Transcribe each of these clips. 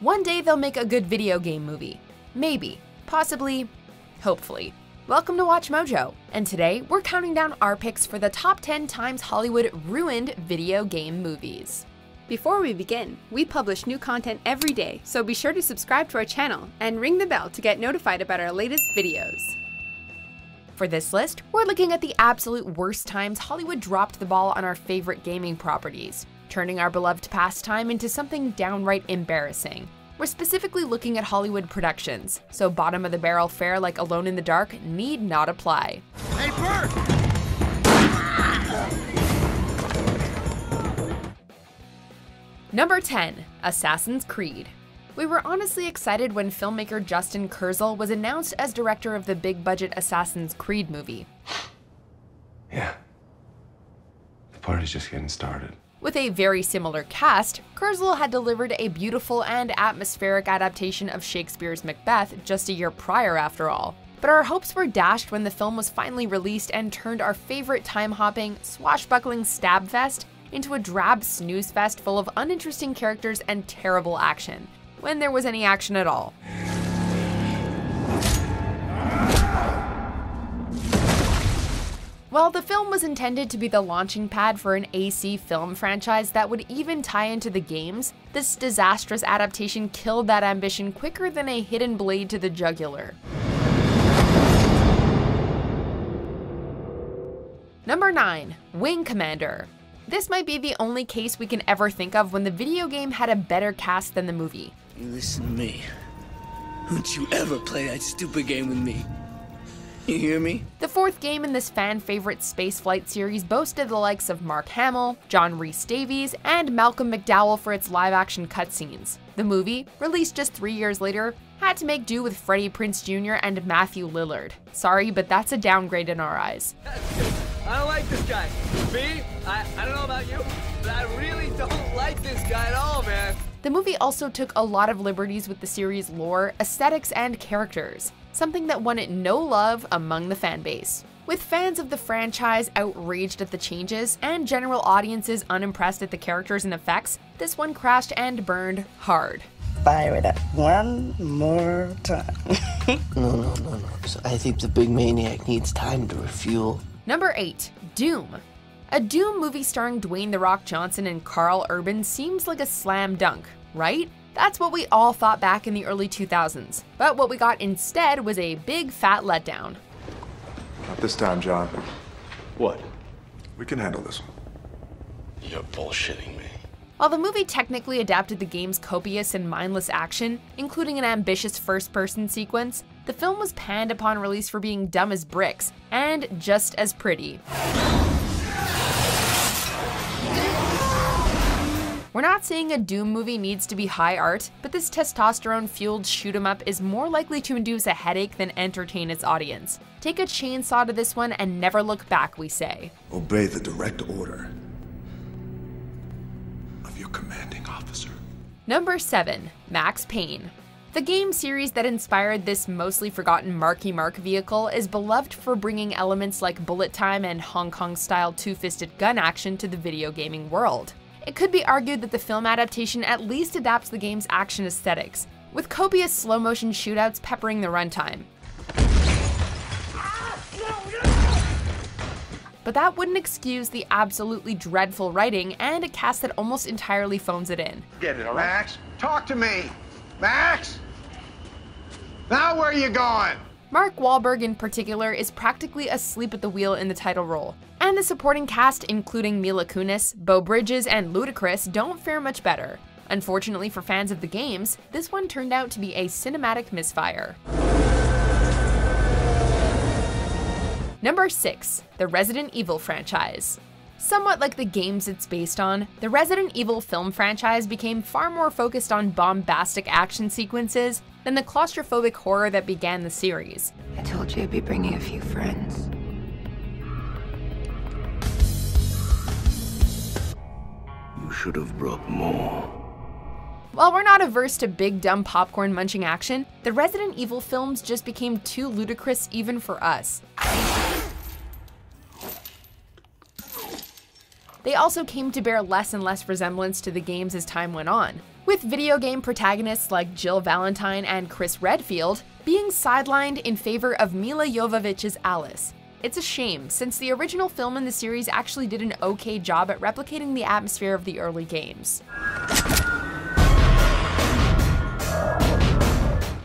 One day they'll make a good video game movie. Maybe, possibly, hopefully. Welcome to Watch Mojo, and today we're counting down our picks for the top 10 times Hollywood ruined video game movies. Before we begin, we publish new content every day, so be sure to subscribe to our channel and ring the bell to get notified about our latest videos. For this list, we're looking at the absolute worst times Hollywood dropped the ball on our favorite gaming properties, turning our beloved pastime into something downright embarrassing. We're specifically looking at Hollywood productions, so bottom of the barrel fare like Alone in the Dark need not apply. Hey, Bert! Number 10, Assassin's Creed. We were honestly excited when filmmaker Justin Kurzel was announced as director of the big-budget Assassin's Creed movie. Yeah, the party's just getting started. With a very similar cast, Kurzel had delivered a beautiful and atmospheric adaptation of Shakespeare's Macbeth just a year prior, after all. But our hopes were dashed when the film was finally released and turned our favorite time-hopping, swashbuckling stab-fest into a drab snooze fest full of uninteresting characters and terrible action, when there was any action at all. While the film was intended to be the launching pad for an AC film franchise that would even tie into the games, this disastrous adaptation killed that ambition quicker than a hidden blade to the jugular. Number 9, Wing Commander. This might be the only case we can ever think of when the video game had a better cast than the movie. You listen to me. Don't you ever play that stupid game with me. You hear me? The fourth game in this fan-favorite spaceflight series boasted the likes of Mark Hamill, John Rhys-Davies, and Malcolm McDowell for its live-action cutscenes. The movie, released just 3 years later, had to make do with Freddie Prinze Jr. and Matthew Lillard. Sorry, but that's a downgrade in our eyes. I don't like this guy. Me? I don't know about you, but I really don't like this guy at all, man. The movie also took a lot of liberties with the series' lore, aesthetics, and characters, something that won it no love among the fanbase. With fans of the franchise outraged at the changes and general audiences unimpressed at the characters and effects, this one crashed and burned hard. Fire it up one more time. No. I think the big maniac needs time to refuel. Number 8, Doom. A Doom movie starring Dwayne "The Rock" Johnson and Carl Urban seems like a slam dunk, right? That's what we all thought back in the early 2000s, but what we got instead was a big fat letdown. Not this time, John. What? We can handle this one. You're bullshitting me. While the movie technically adapted the game's copious and mindless action, including an ambitious first-person sequence, the film was panned upon release for being dumb as bricks, and just as pretty. We're not saying a Doom movie needs to be high art, but this testosterone-fueled shoot-em-up is more likely to induce a headache than entertain its audience. Take a chainsaw to this one and never look back, we say. Obey the direct order of your commanding officer. Number 7, Max Payne. The game series that inspired this mostly forgotten Marky Mark vehicle is beloved for bringing elements like bullet time and Hong Kong-style two-fisted gun action to the video gaming world. It could be argued that the film adaptation at least adapts the game's action aesthetics, with copious slow-motion shootouts peppering the runtime. But that wouldn't excuse the absolutely dreadful writing and a cast that almost entirely phones it in. Get it, all right? Max, talk to me! Max? Now where are you going? Mark Wahlberg in particular is practically asleep at the wheel in the title role, and the supporting cast, including Mila Kunis, Beau Bridges, and Ludacris, don't fare much better. Unfortunately for fans of the games, this one turned out to be a cinematic misfire. Number 6, the Resident Evil franchise. Somewhat like the games it's based on, the Resident Evil film franchise became far more focused on bombastic action sequences than the claustrophobic horror that began the series. I told you I'd be bringing a few friends. You should have brought more. While we're not averse to big, dumb popcorn-munching action, the Resident Evil films just became too ludicrous even for us. they also came to bear less and less resemblance to the games as time went on, with video game protagonists like Jill Valentine and Chris Redfield being sidelined in favor of Mila Jovovich's Alice. It's a shame, since the original film in the series actually did an okay job at replicating the atmosphere of the early games.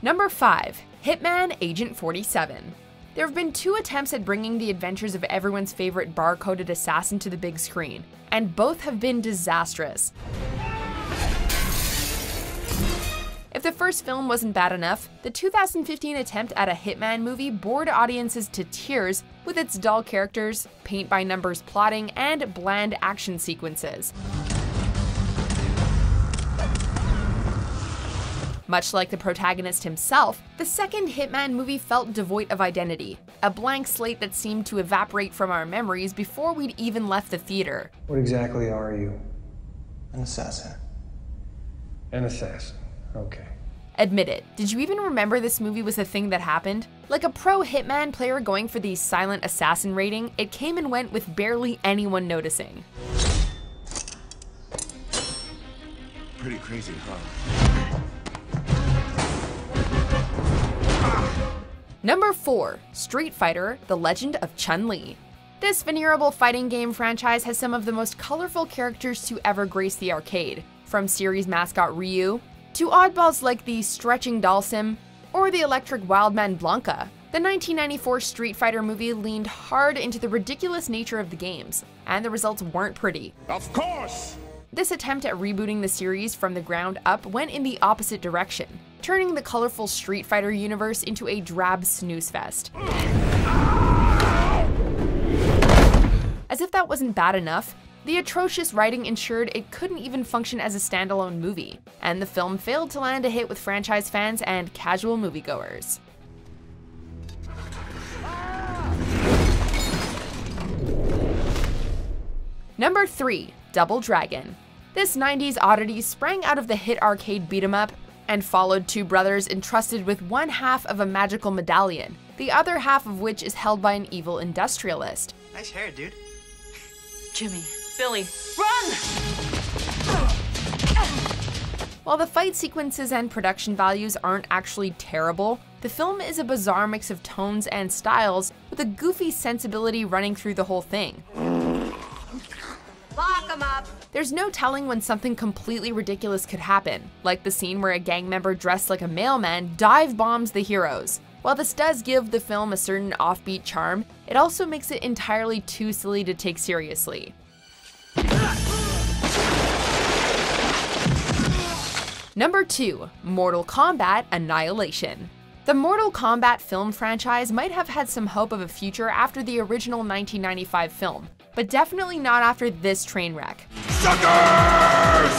Number 5. Hitman Agent 47. There have been 2 attempts at bringing the adventures of everyone's favorite bar-coded assassin to the big screen, and both have been disastrous. If the first film wasn't bad enough, the 2015 attempt at a Hitman movie bored audiences to tears with its dull characters, paint-by-numbers plotting, and bland action sequences. Much like the protagonist himself, the second Hitman movie felt devoid of identity, a blank slate that seemed to evaporate from our memories before we'd even left the theater. What exactly are you? An assassin. An assassin. Okay. Admit it, did you even remember this movie was a thing that happened? Like a pro Hitman player going for the silent assassin rating, it came and went with barely anyone noticing. Pretty crazy, huh? Number 4. Street Fighter: The Legend of Chun-Li. This venerable fighting game franchise has some of the most colorful characters to ever grace the arcade, from series mascot Ryu, to oddballs like the stretching Dalsim, or the electric wildman Blanca. The 1994 Street Fighter movie leaned hard into the ridiculous nature of the games, and the results weren't pretty. Of course! This attempt at rebooting the series from the ground up went in the opposite direction, turning the colorful Street Fighter universe into a drab snooze fest. As if that wasn't bad enough, the atrocious writing ensured it couldn't even function as a standalone movie, and the film failed to land a hit with franchise fans and casual moviegoers. Number 3. Double Dragon. This 90s oddity sprang out of the hit arcade beat-em-up and followed two brothers entrusted with one half of a magical medallion, the other half of which is held by an evil industrialist. Nice hair, dude. Jimmy, Billy, run! While the fight sequences and production values aren't actually terrible, the film is a bizarre mix of tones and styles, with a goofy sensibility running through the whole thing. Lock 'em up. There's no telling when something completely ridiculous could happen, like the scene where a gang member dressed like a mailman dive bombs the heroes. While this does give the film a certain offbeat charm, it also makes it entirely too silly to take seriously. Number 2. Mortal Kombat: Annihilation. The Mortal Kombat film franchise might have had some hope of a future after the original 1995 film, but definitely not after this train wreck. Suckers!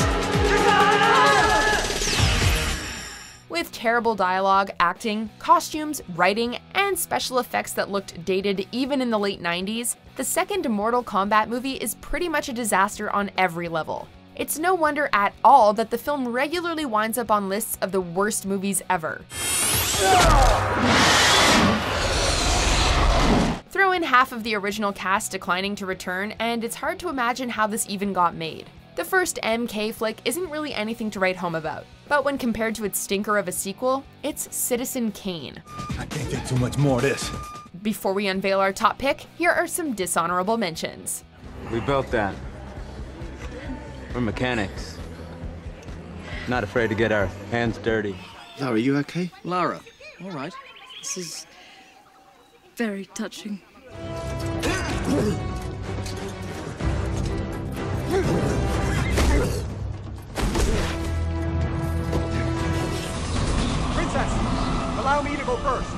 With terrible dialogue, acting, costumes, writing, and special effects that looked dated even in the late 90s, the second Mortal Kombat movie is pretty much a disaster on every level. It's no wonder at all that the film regularly winds up on lists of the worst movies ever. Throw in half of the original cast declining to return, and it's hard to imagine how this even got made. The first MK flick isn't really anything to write home about, but when compared to its stinker of a sequel, it's Citizen Kane. I can't take too much more of this. Before we unveil our top pick, here are some dishonorable mentions. We built that. We're mechanics. Not afraid to get our hands dirty. Lara, you okay? Lara, all right. This is very touching. Princess, allow me to go first.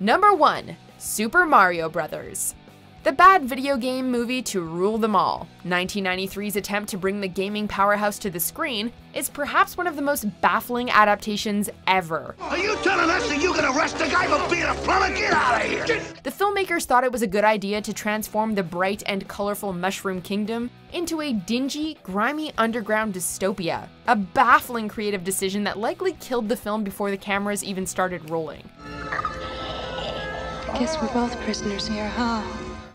Number 1. Super Mario Bros. The bad video game movie to rule them all, 1993's attempt to bring the gaming powerhouse to the screen is perhaps one of the most baffling adaptations ever. Are you telling us that you can arrest the guy for being a plumber? Get out of here! The filmmakers thought it was a good idea to transform the bright and colorful Mushroom Kingdom into a dingy, grimy underground dystopia, a baffling creative decision that likely killed the film before the cameras even started rolling. I guess we're both prisoners here, huh?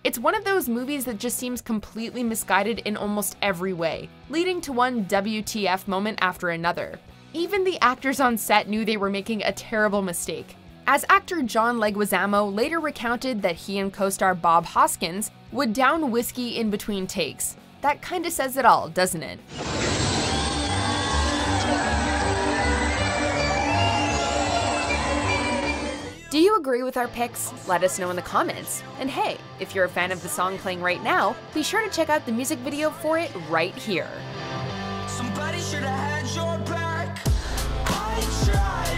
It's one of those movies that just seems completely misguided in almost every way, leading to one WTF moment after another. Even the actors on set knew they were making a terrible mistake, as actor John Leguizamo later recounted that he and co-star Bob Hoskins would down whiskey in between takes. That kinda says it all, doesn't it? Do you agree with our picks? Let us know in the comments. And hey, if you're a fan of the song playing right now, be sure to check out the music video for it right here. Somebody should have had your back. I tried.